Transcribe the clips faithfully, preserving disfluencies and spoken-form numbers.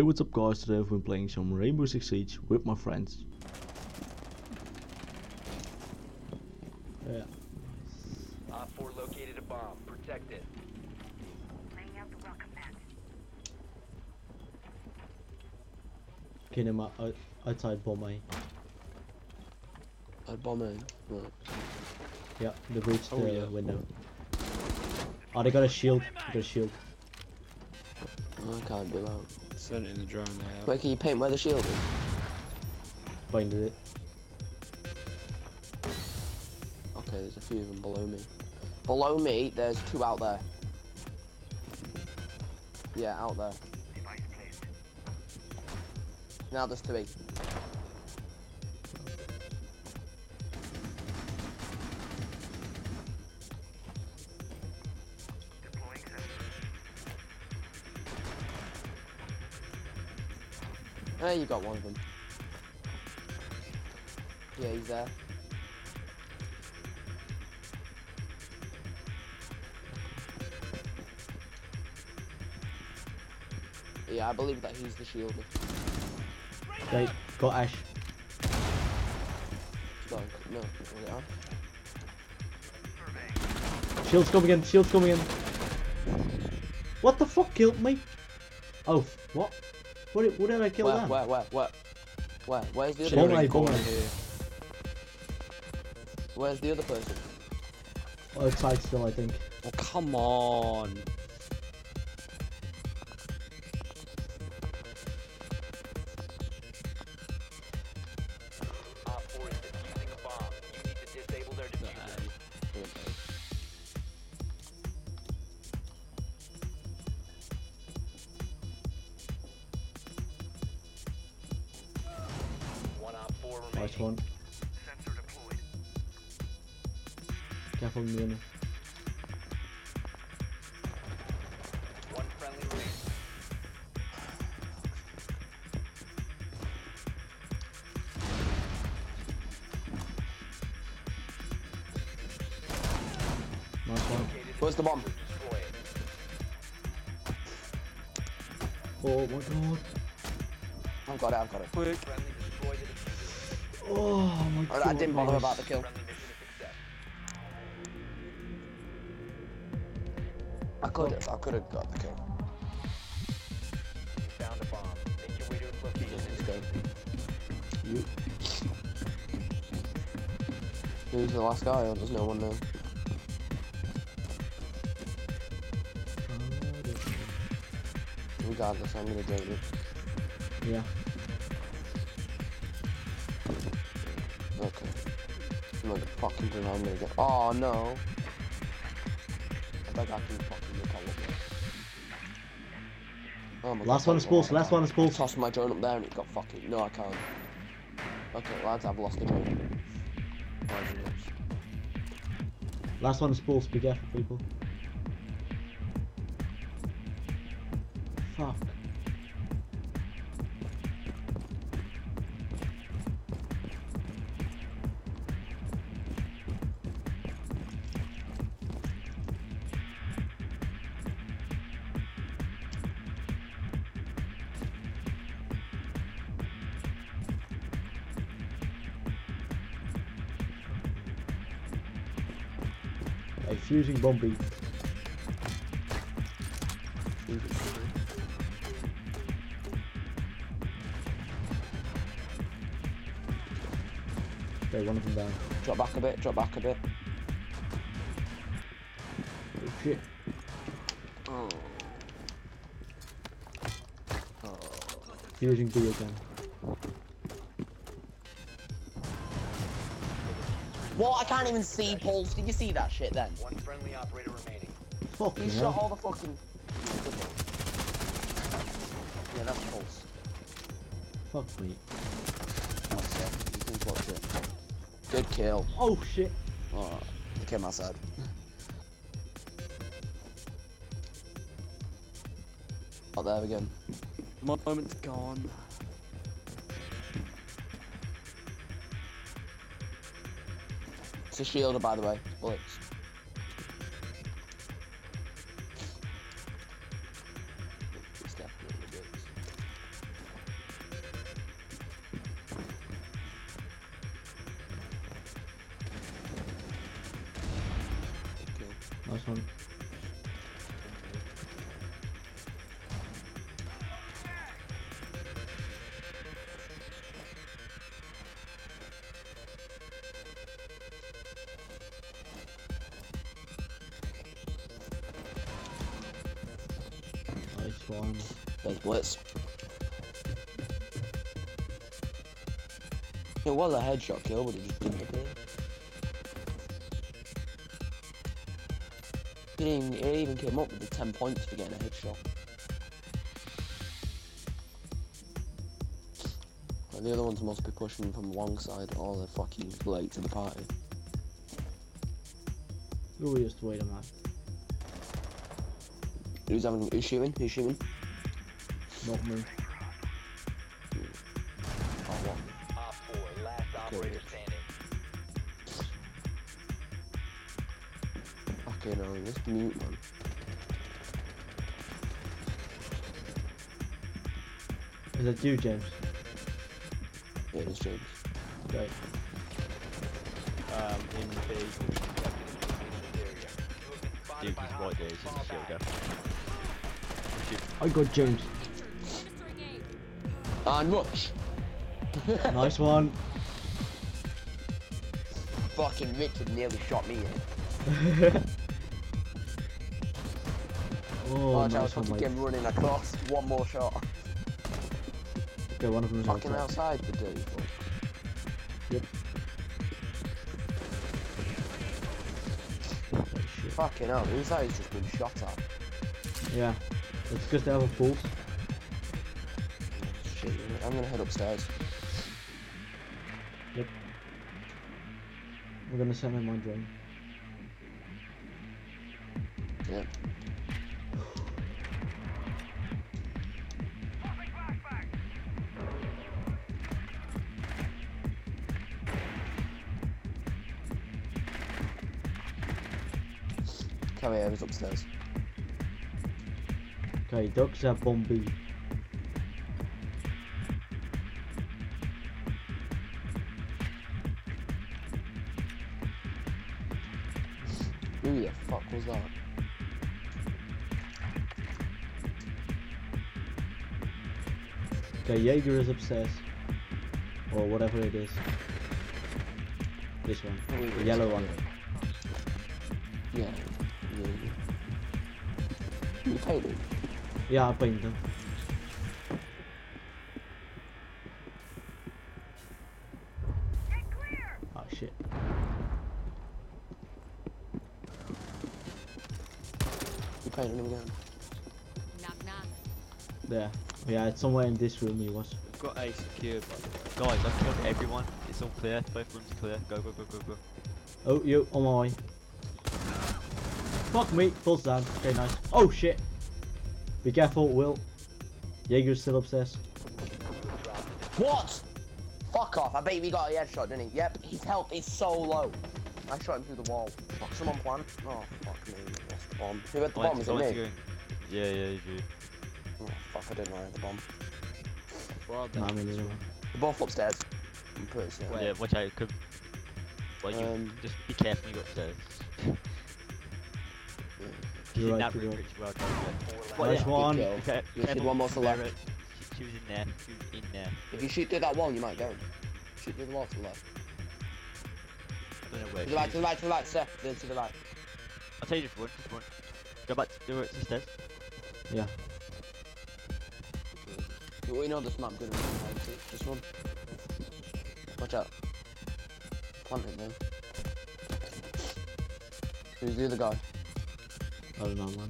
Hey, what's up guys, today I've been playing some Rainbow Six Siege with my friends. Yeah. Op four located a bomb, protect it. Laying out the welcome mat. Get him out, outside bomb A. Outside bomb A? Right. Yeah, they breached oh, the yeah. window. Oh, they got a shield, they got a shield. I can't do that. Send it in the drone there. Wait, can you paint where the shield is? Painted it. Okay, there's a few of them below me. Below me, there's two out there. Yeah, out there. Now there's three. Hey, you got one of them. Yeah, he's there. Yeah, I believe that he's the shielder. They got Ash. No, no, no. Shield's coming in, shield's coming in. What the fuck killed me? Oh, what? What did, what did I kill where, that? Where, where, where, where, where's the other person? Bomb A, bomb A. Where's the other person? Outside still, I think. Oh, come on! Op four is defusing a bomb. You need to disable their defuser. Nice one. Sensor deployed. Careful, Muna. One friendly remaining. Nice one. Where's the bomb? Oh my god. I've got it, I've got it. Quick. Oh my god. I didn't bother about the kill. I could have, I could have got the kill. You found a bomb. Make your way to its location. Let's go. You. Who's the last guy, or does no one know? Regardless, I'm gonna do it. Yeah. Okay. I'm gonna fucking do that. I'm gonna get. Oh no! I think I can fucking look at it. Oh my god. Last one is pulse, last one is pulse. I tossed my drone up there and it got fucking. No, I can't. Okay, lads, I've lost the drone. Last one is pulse, be careful, people. Fuck. Using bomb B. Okay, one of them down. Drop back a bit, drop back a bit. Oh shit. Oh. Oh. Using B again. Well, I can't even see Pulse. Did you see that shit then? One friendly operator remaining. Fucking he shot all the fucking. Yeah, that's Pulse. Fuck me. That's it. You can watch it. Good kill. Oh shit. Alright, I came outside. Not there again. My moment's gone. It's a shielder, by the way. Bullets. It's definitely bullets. Nice one. Nice one. Nice blitz. It was a headshot kill, but it just didn't hit me. It didn't, it even came up with the ten points for getting a headshot. Like the other ones must be pushing from one side or they're fucking late to the party. Who was just waiting, man? Who's having? Who's shooting? Who's shooting? Not me. Okay, no, let's mute, man. Is that you, James? Yeah, it's James. Okay. Um, in the... Duke is right there, he's in the shield gap. I got James. And rush! Nice one. Fucking Richard nearly shot me in. Oh, oh nice, I was fucking like... running across. One more shot. Okay, one of them is fucking outside the dude. Yep. Oh, fucking hell, who's that? He's just been shot at. Yeah, it's because they have a pulse. Shit, I'm gonna head upstairs. Yep. We're gonna send him my drone. Yep. Come here, he's upstairs. Okay, ducks are bomb B. Who the fuck was that? Okay, Jaeger is upstairs. Or whatever it is. This one. Oh, the yellow one. Yeah. You paint it? Yeah, I paint them. Oh shit. You painted him again. Knock knock. There. Yeah, it's somewhere in this room he was. I've got a secure by the way. Guys, I've killed everyone. It's all clear. Both rooms clear. Go, go, go, go, go. Oh, you on my way. Fuck me, full down. Okay, nice. Oh shit! Be careful, Will. Jaeger's still upstairs. What? Fuck off! I bet he got a headshot, didn't he? Yep. His health is so low. I shot him through the wall. Fuck, someone planned. Oh fuck me, I lost the bomb. Who had the bomb? Was it me? Yeah, yeah, you do. Oh fuck, I didn't know I had the bomb. Well, nah, I mean, they're both upstairs. I'm pretty sure. Well, yeah, watch out. Could... Well, you um... just be careful when you go upstairs. She's right, in that room, well well, yeah. one. Okay. You shoot one more to the left. She was in there. She was in there. If you shoot through that wall, you might go. Shoot through the wall to the left. I don't know where. To the right, to the right, to the right, sir. Then to the right. I'll tell you just one, just one. Go back to do it to stairs. Yeah. We know this map good. Just one. Watch out. Plant it, man. Who's the other guy? I don't know, man.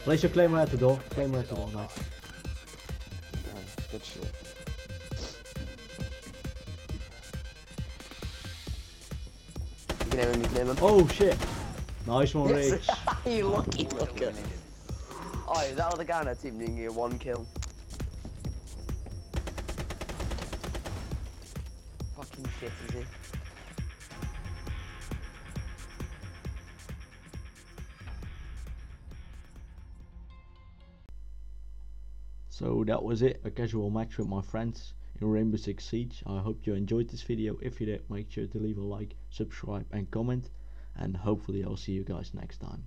Place your claimer at the door. Claimer at the door, nice. Nice, good shit. You can aim him, you can aim him. Oh shit! Nice one, Rich. You lucky fucker. Oh, that other guy on our team didn't get one kill. Fucking shit, is he? So that was it, a casual match with my friends in Rainbow Six Siege. I hope you enjoyed this video. If you did, make sure to leave a like, subscribe and comment. And hopefully I'll see you guys next time.